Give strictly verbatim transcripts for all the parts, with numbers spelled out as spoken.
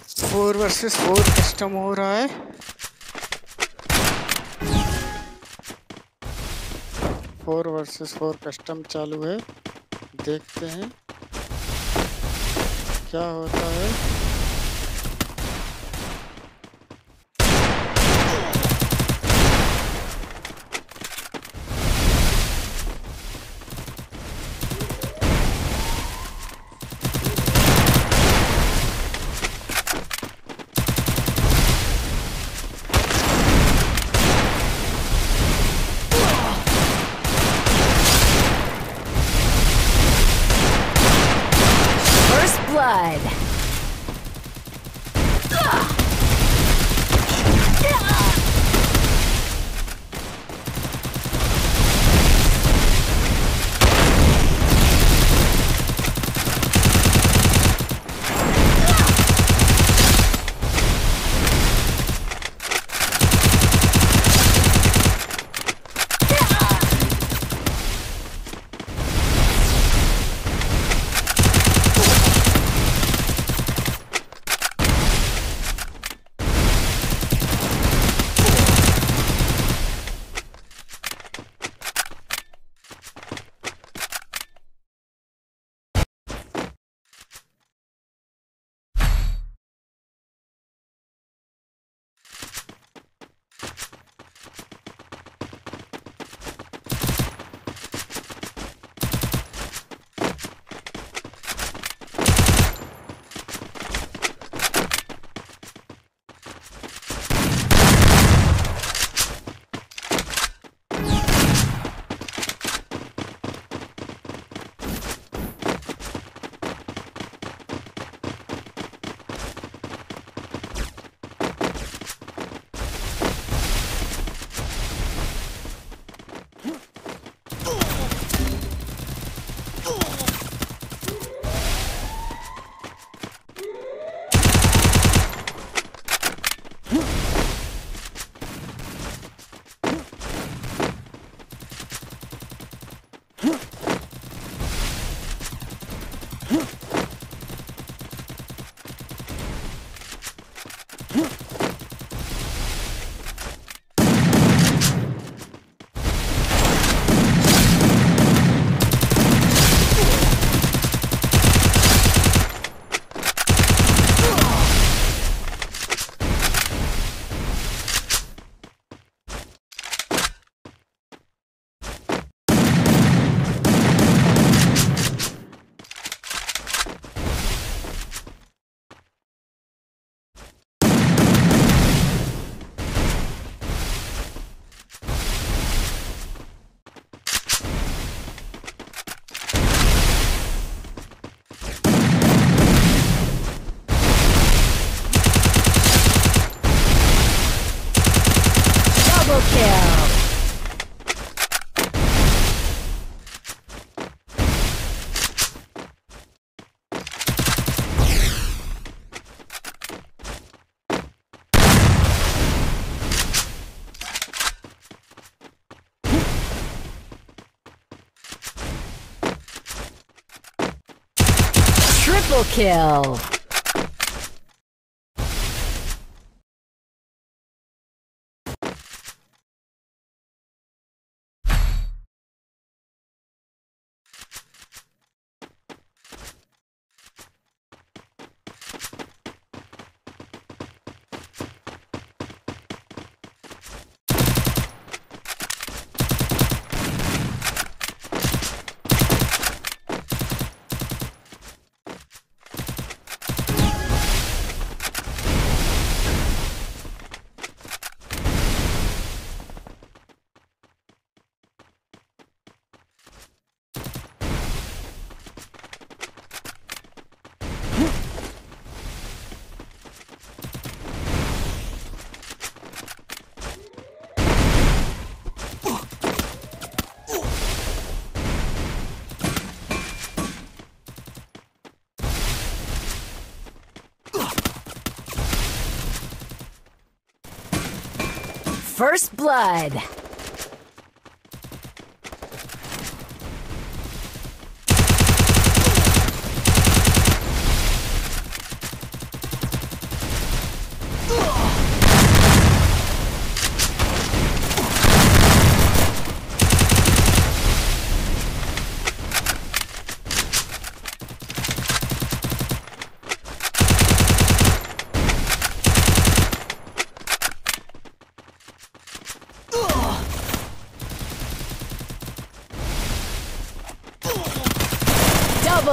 Four versus four custom हो रहा है। फोर वर्सेस फोर कस्टम चालू है, देखते हैं क्या होता है। Triple kill. First blood.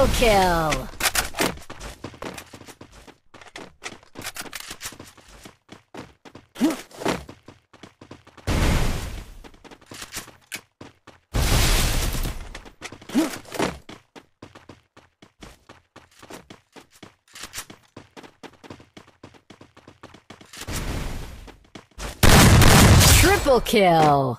Double kill! Triple kill!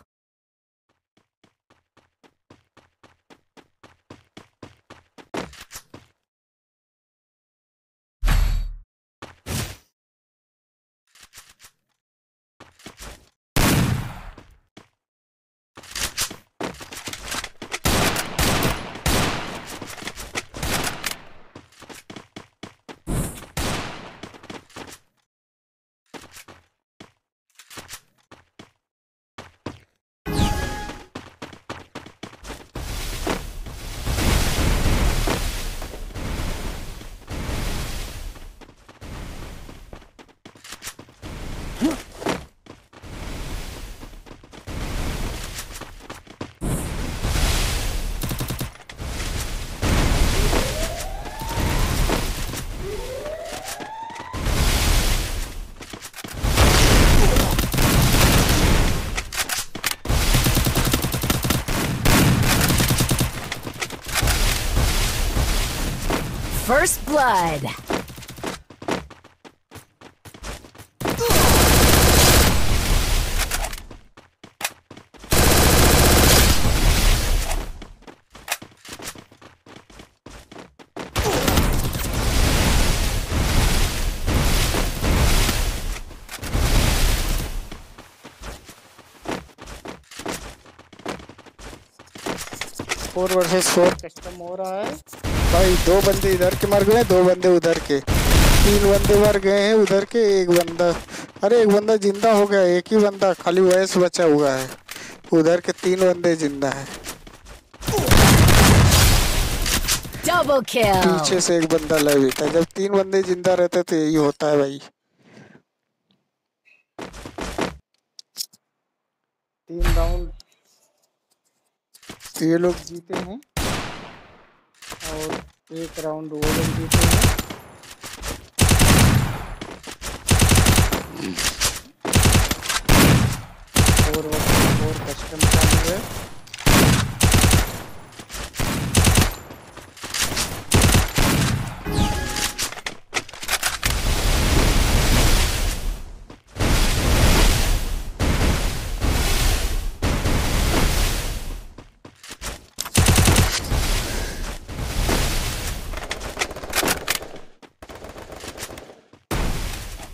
First blood. Four versus four custom हो रहा है भाई। दो बंदे इधर के मर गए, दो बंदे उधर के, तीन बंदे मर गए हैं उधर के, एक बंदा, अरे एक बंदा जिंदा हो गया, एक ही बंदा खाली वैस बचा हुआ है। उधर के तीन बंदे जिंदा हैं। Double kill. पीछे से एक बंदा लाइव था। जब तीन बंदे जिंदा रहते तो यही होता है भाई। तीन राउंड ये लोग जीते हैं और एक राउंड वो लोग जीते हैं। फोर वर्सेस फोर कस्टम चालू है।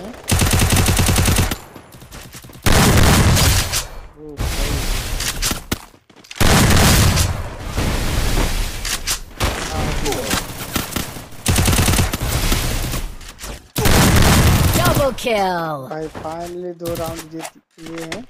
हैं। ओ भाई। Double kill. भाई फाइनली दो राउंड जीत लिए हैं।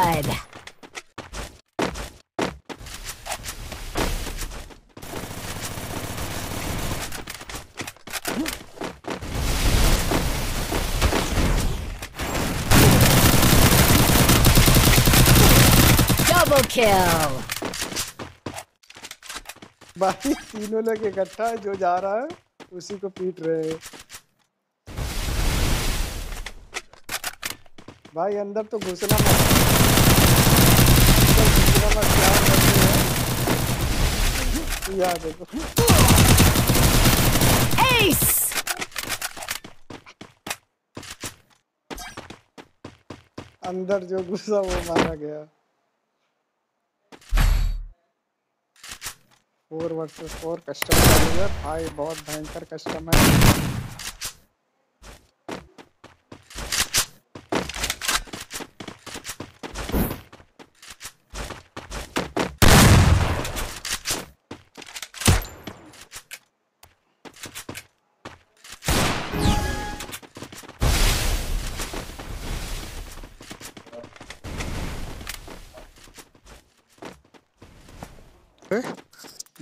blood. Double kill. भाई तीनों लोग इकट्ठा जो जा रहा है उसी को पीट रहे हैं। भाई अंदर तो घुसना मत, तो घुसना मत क्या करते हैं यार। देखो एस अंदर जो घुसा वो मारा गया। फोर वर्सेस फोर कस्टमर भाई, बहुत भयंकर कस्टमर है।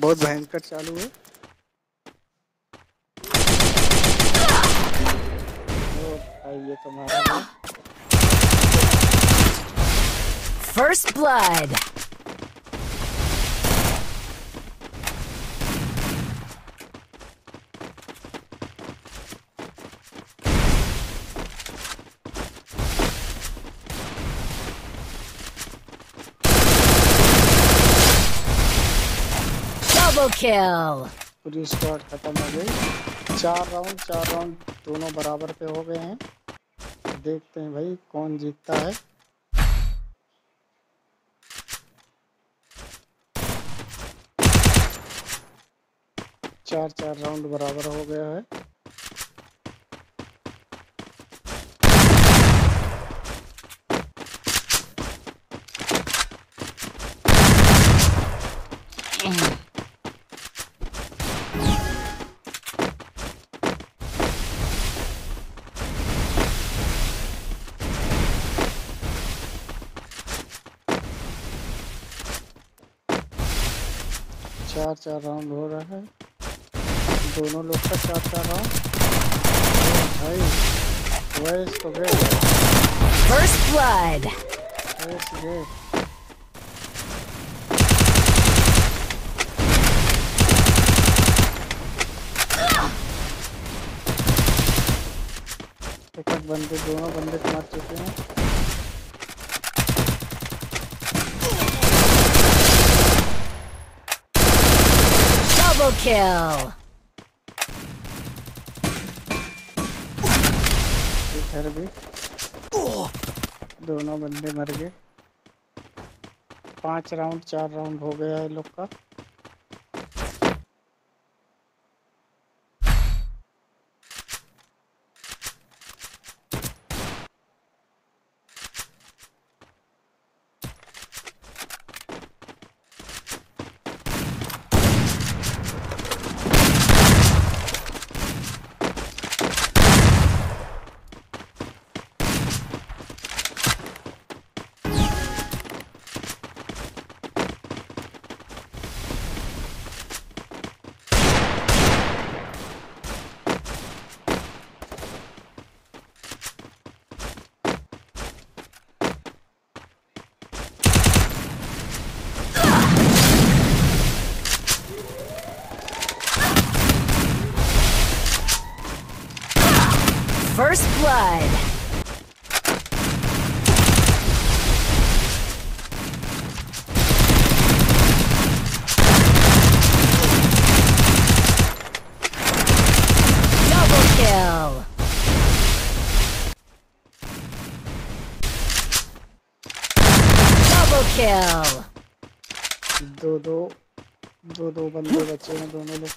बहुत भयंकर चालू है। ओ भाई ये तुम्हारा फर्स्ट ब्लड। किल। पूरी स्क्वाड खत्म हो गई। चार राउंड चार राउंड दोनों बराबर पे हो गए हैं। देखते हैं भाई कौन जीतता है। चार चार राउंड बराबर हो गया है। चार चार राउंड हो रहा है दोनों लोग का। चार चार राउंड भाई वैस तो गए। फर्स्ट ब्लड वैस गए। एक एक बंदे दोनों बंदे मार चुके हैं। Kill. इधर भी दोनों बंदे मर गए। पांच राउंड चार राउंड हो गया है लोग का। First blood. Double kill. Double kill. दो दो दो दो बंदे बचे हैं दोनों लोग।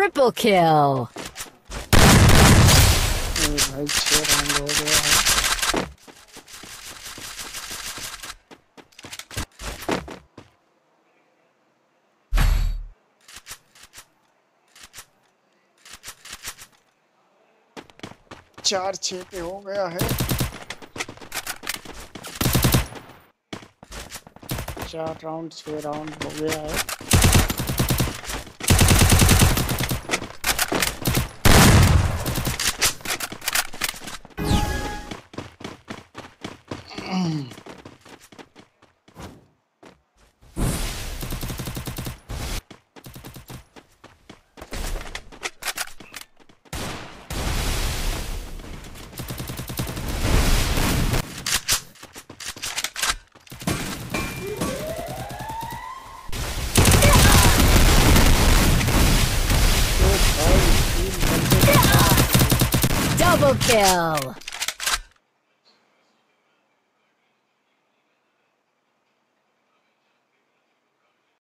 triple kill. चार छह पे हो गया है, चार राउंड छह राउंड हो गया है। Double kill!